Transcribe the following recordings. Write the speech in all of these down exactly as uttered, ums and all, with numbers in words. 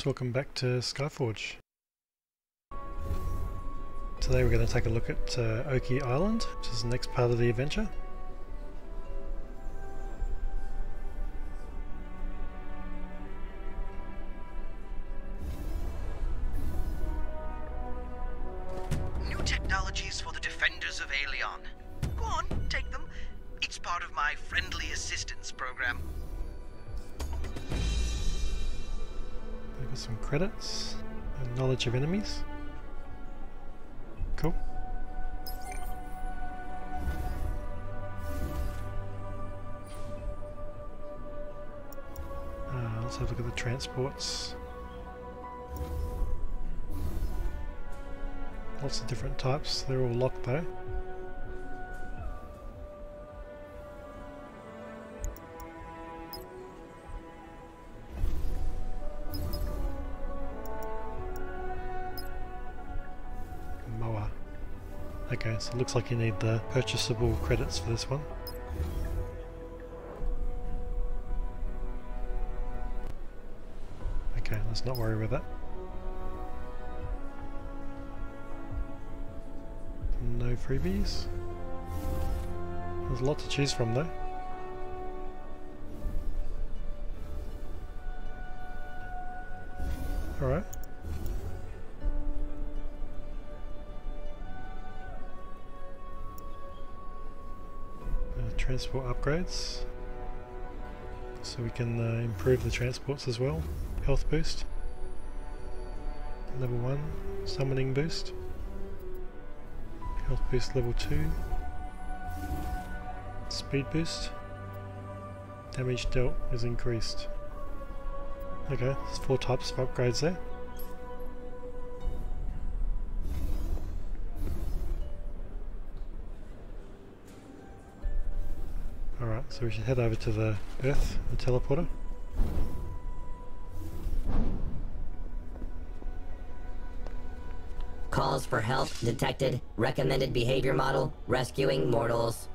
guys, welcome back to Skyforge. Today we're going to take a look at uh, Okki Island, which is the next part of the adventure. New technologies for the defenders of Aelion. Go on, take them. It's part of my friendly assistance program. Got some credits and knowledge of enemies. Cool. Uh, let's have a look at the transports. Lots of different types. They're all locked though. Okay, so it looks like you need the purchasable credits for this one. Okay, let's not worry with that. No freebies. There's a lot to choose from though. Alright. Transport upgrades, so we can uh, improve the transports as well. Health boost, level one, summoning boost, health boost level two, speed boost, damage dealt is increased. Okay, there's four types of upgrades there. So we should head over to the Earth, the teleporter. Calls for help detected. Recommended behavior model, rescuing mortals.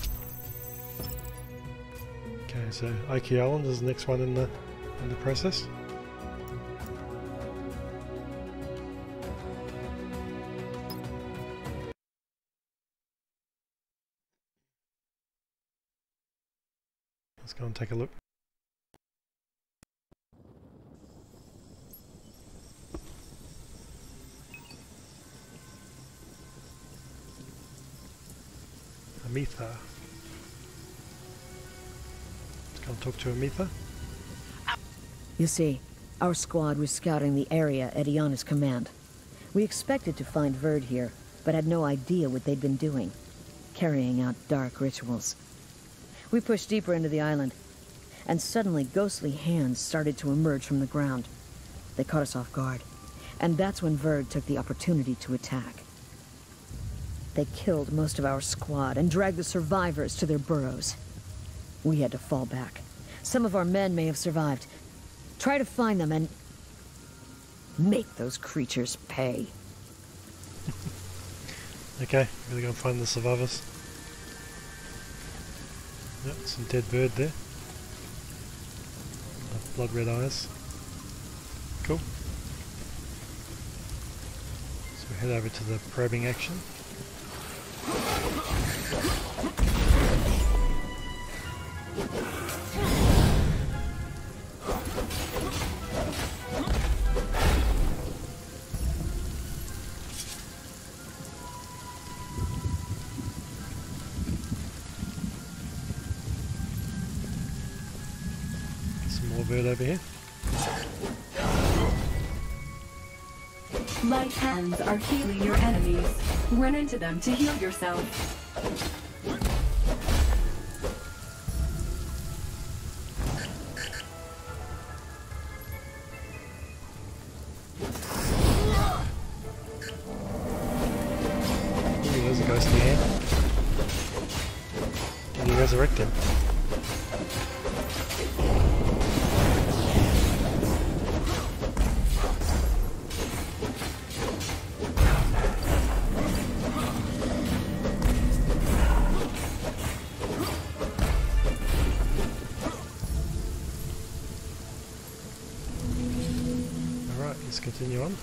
Okay, so Okki Island is the next one in the in the process. Let's go and take a look. Amitha. Let's go and talk to Amitha. You see, our squad was scouting the area at Iana's command. We expected to find Vird here, but had no idea what they'd been doing, carrying out dark rituals. We pushed deeper into the island, and suddenly ghostly hands started to emerge from the ground. They caught us off guard, and that's when Vird took the opportunity to attack. They killed most of our squad and dragged the survivors to their burrows. We had to fall back. Some of our men may have survived. Try to find them and make those creatures pay. Okay, we're gonna go and find the survivors. Yep, some dead bird there. Blood red eyes. Cool. So we head over to the probing action. Bird over here. Light hands are healing your enemies. Run into them to heal yourself. Ooh, there's a ghostly hand. Can you resurrect him? continue on.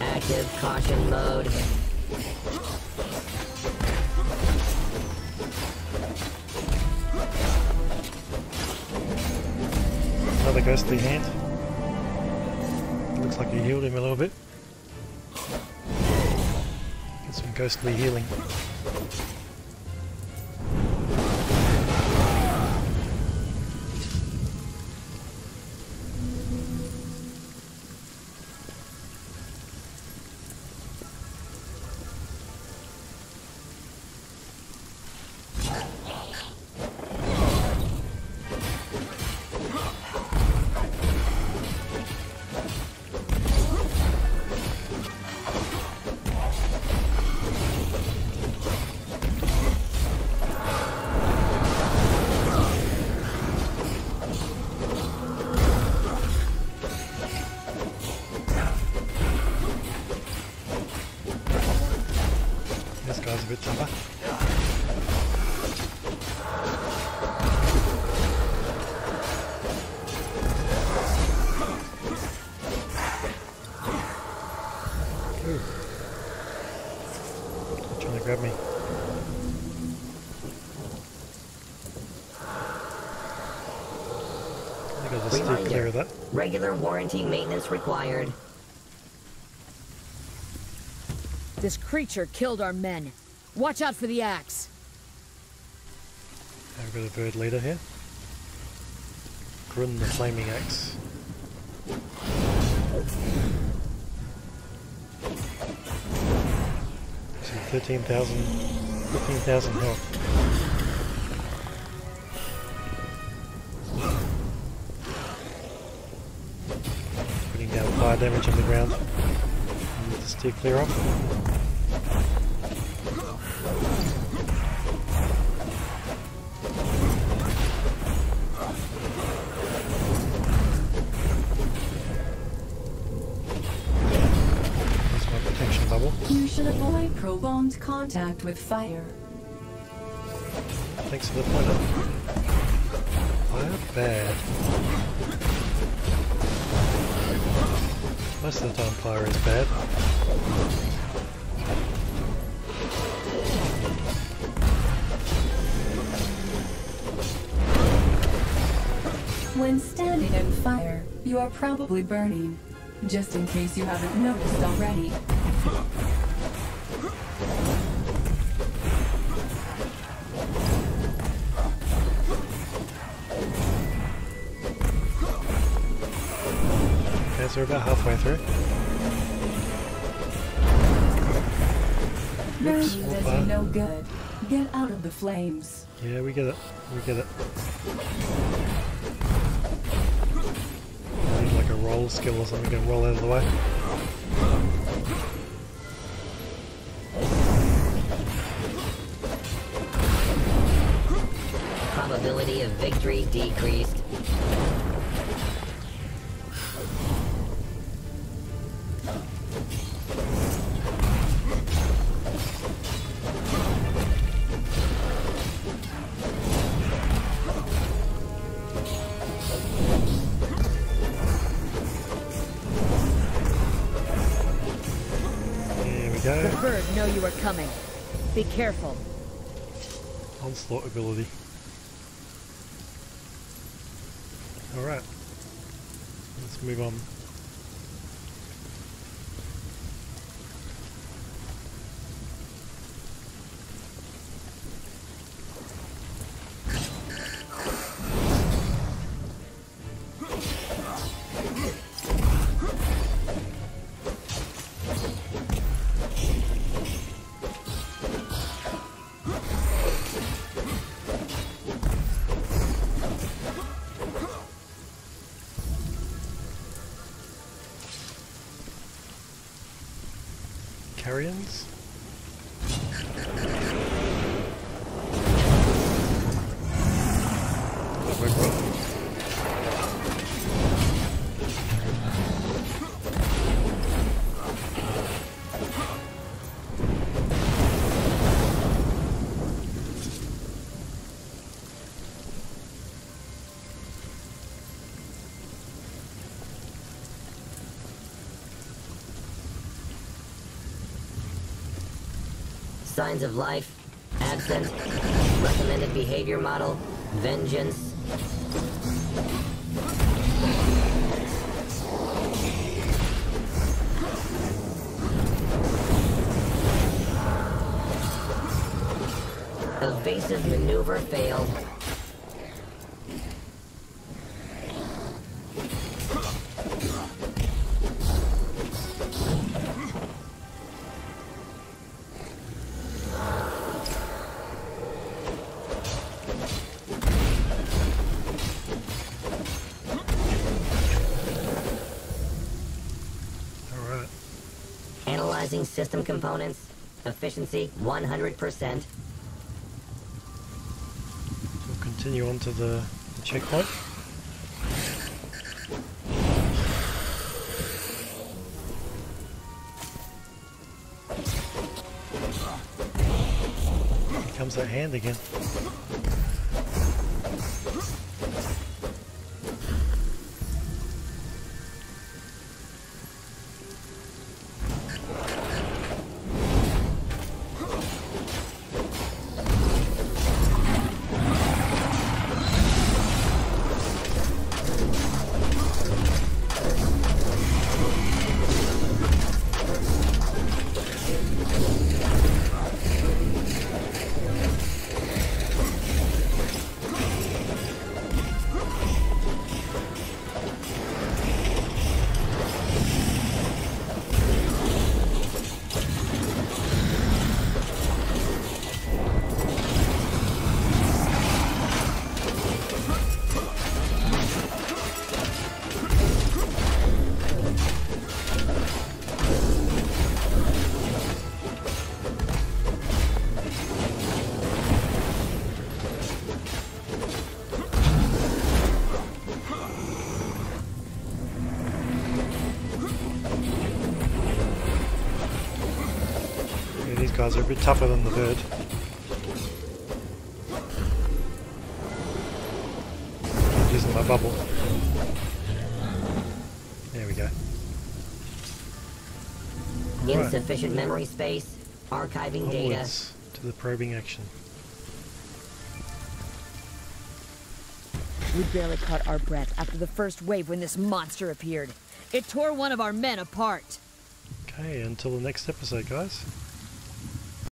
Active caution mode. Another ghostly hand. Looks like you healed him a little bit. Get some ghostly healing. Regular warranty maintenance required. This creature killed our men. Watch out for the axe. I've got a bird leader here. Gruhn the Flaming Axe. So thirteen thousand, fifteen thousand health. Fire damage on the ground. Let the steer clear off. That's my protection bubble. You should avoid prolonged contact with fire. Thanks for the pointer. Fire bad. Most of the time fire is bad. When standing in fire, you are probably burning, just in case you haven't noticed already. So we're about halfway through. Oops, does no good. Get out of the flames. Yeah, we get it. We get it. I need like a roll skill or something. We can roll out of the way. Probability of victory decreased. You are coming. Be careful. Onslaught ability. Alright. Let's move on. Carrions? signs of life, absent, recommended behavior model, vengeance. Evasive maneuver failed. System components, efficiency one hundred percent. We'll continue on to the, the checkpoint. Here comes that hand again. Guys are a bit tougher than the Vird. I'm using my bubble. There we go. Insufficient right. Memory space, archiving Onwards data. To the probing action. We barely caught our breath after the first wave when this monster appeared. It tore one of our men apart. Okay, until the next episode, guys.